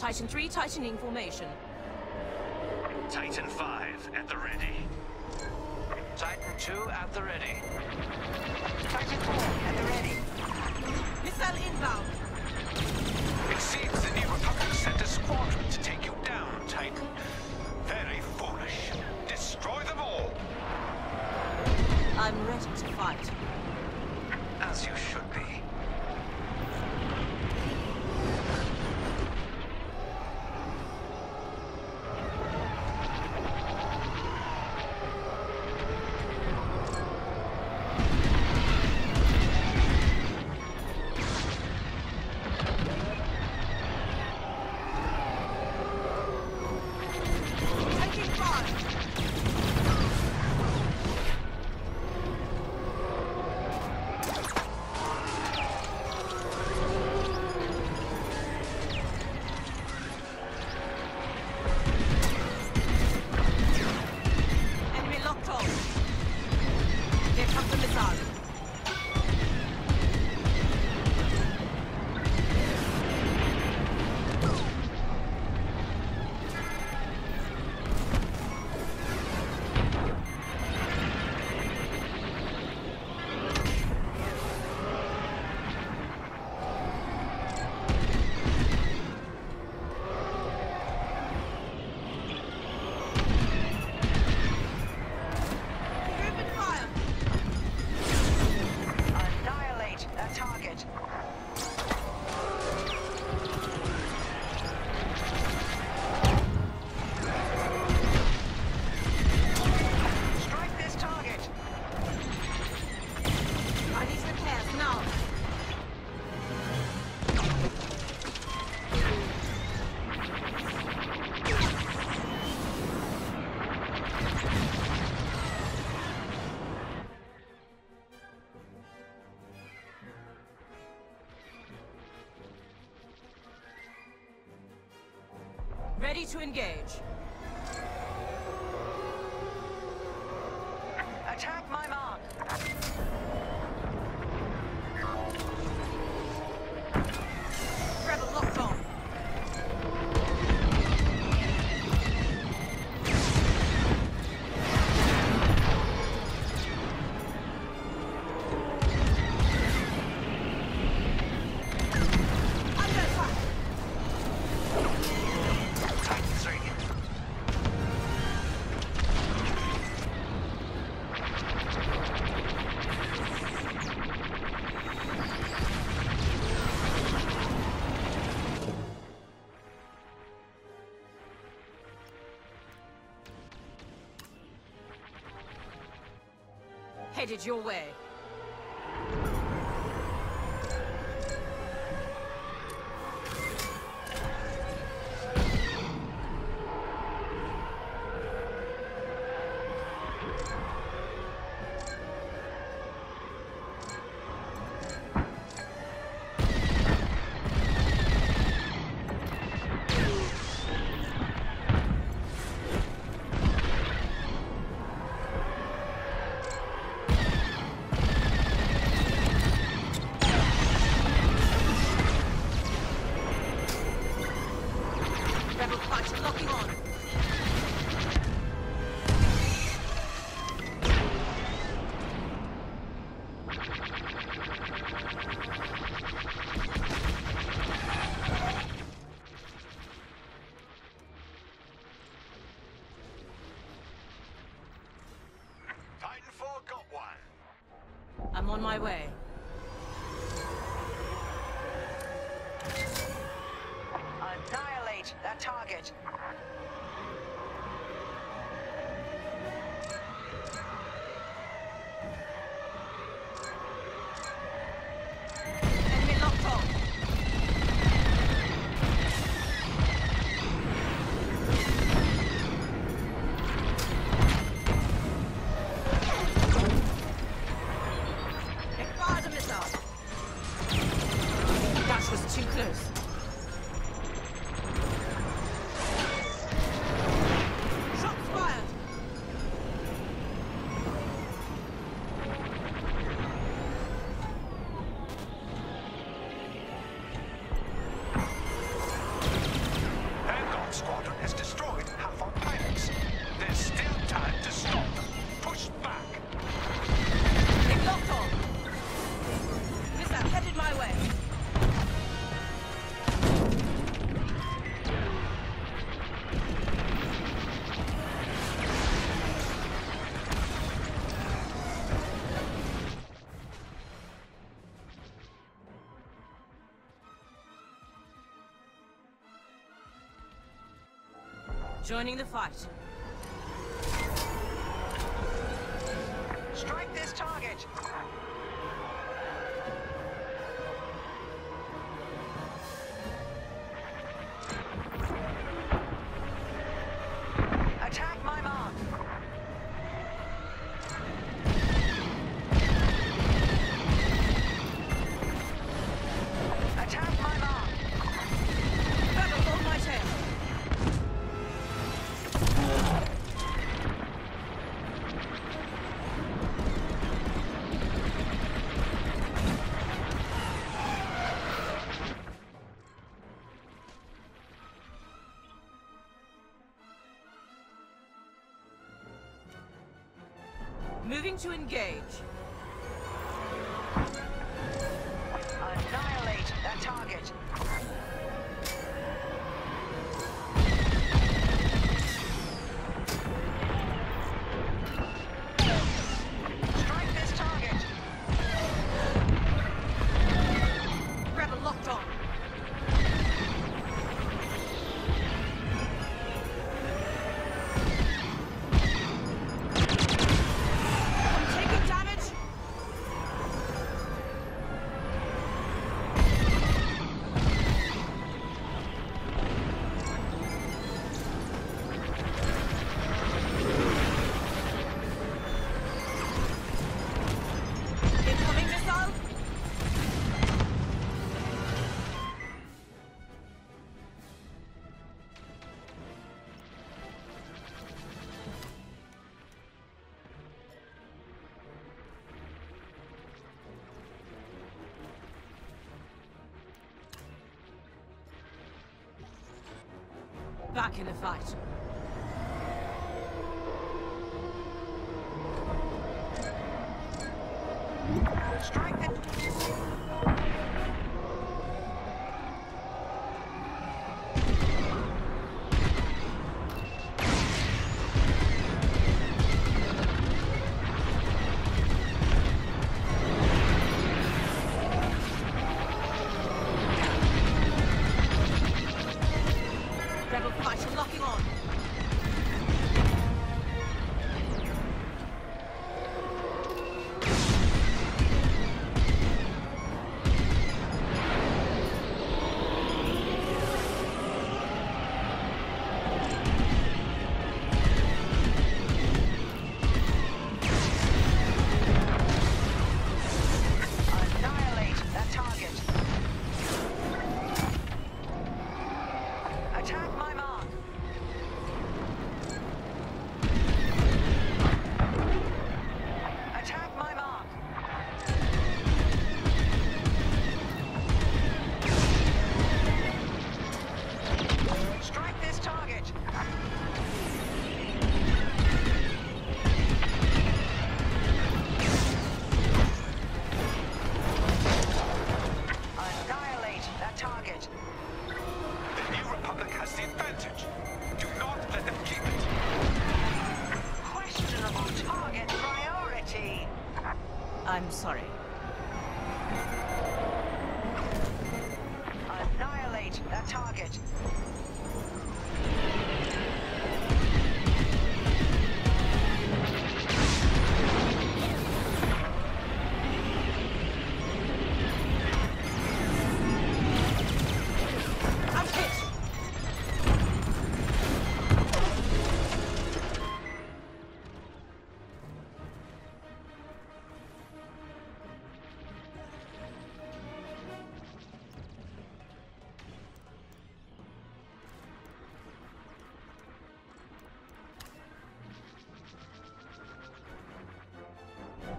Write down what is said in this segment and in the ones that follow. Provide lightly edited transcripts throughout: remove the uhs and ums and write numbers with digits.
Titan 3 tightening formation. Titan 5 at the ready. Titan 2 at the ready. Titan 4 at the ready. Missile inbound. It seems the New Republic sent a squadron to take you down, Titan. Very foolish. Destroy them all. I'm ready to fight. As you should be. Ready to engage. Attack my mark. Rebel locked on. Headed your way. On my way. Annihilate that target. Fire! Joining the fight. Strike this target. Attack my mark. Attack my mark. Feather hold my tail. Moving to engage. Annihilate that target. Strike this target. Rebel locked on. Back in the fight. Strike the... I'm sorry. Annihilate that target.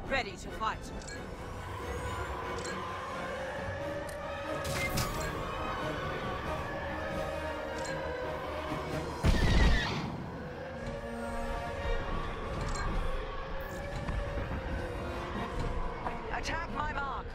Ready to fight. Attack my mark.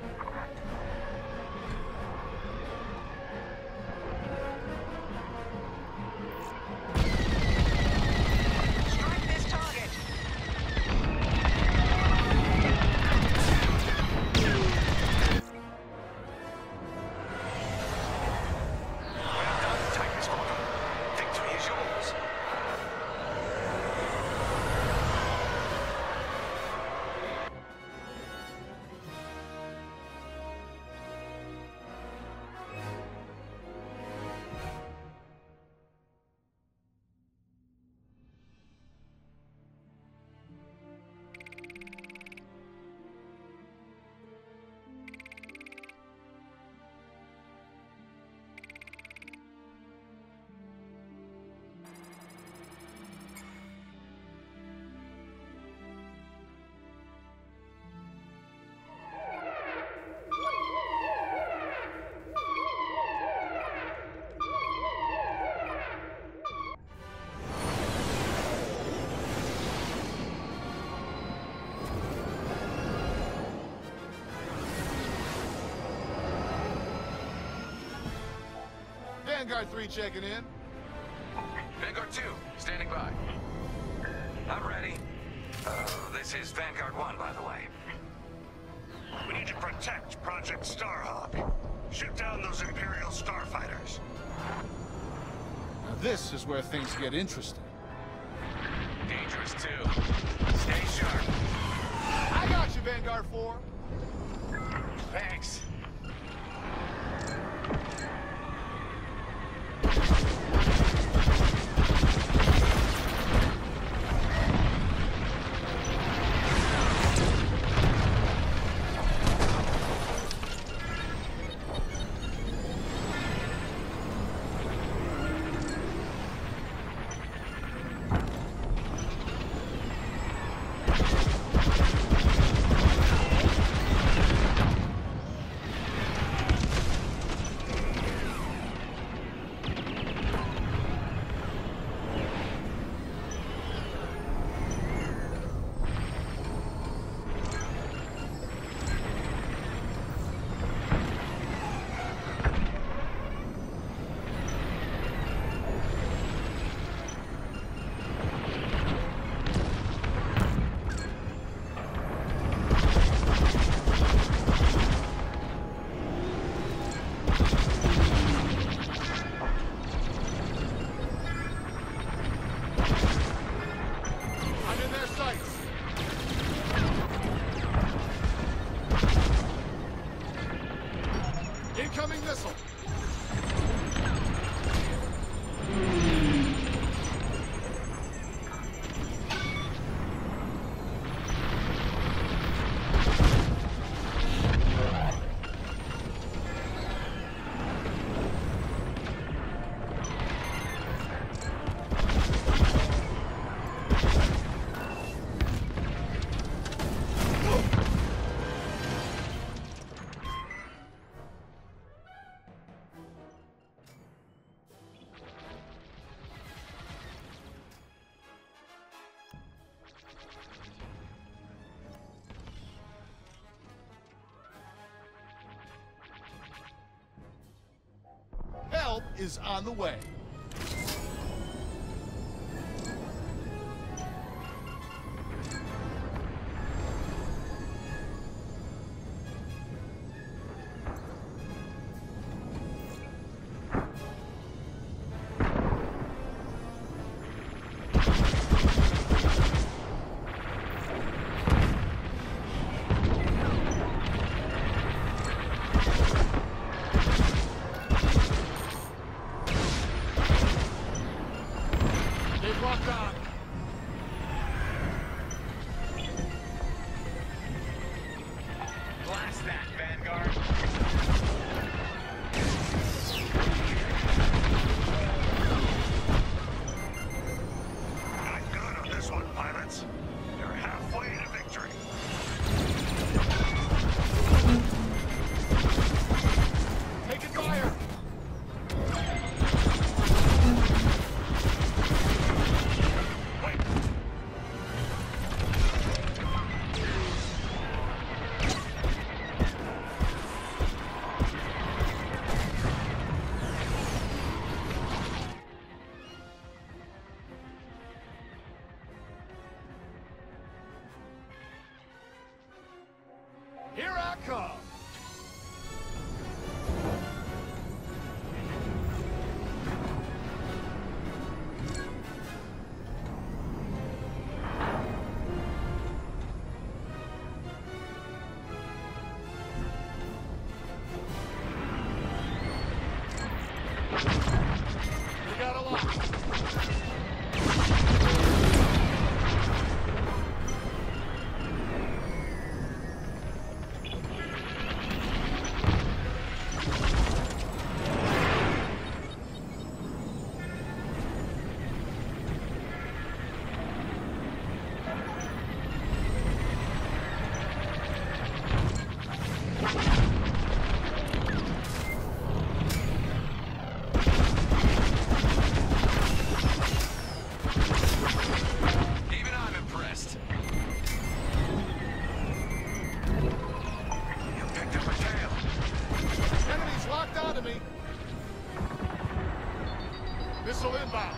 Vanguard 3 checking in. Vanguard 2, standing by. I'm ready. This is Vanguard 1, by the way. We need to protect Project Starhawk. Shoot down those Imperial Starfighters. Now this is where things get interesting. Dangerous, too. Stay sharp. I got you, Vanguard 4. Thanks. Incoming missile! Help is on the way. Locked onto me. missile inbound.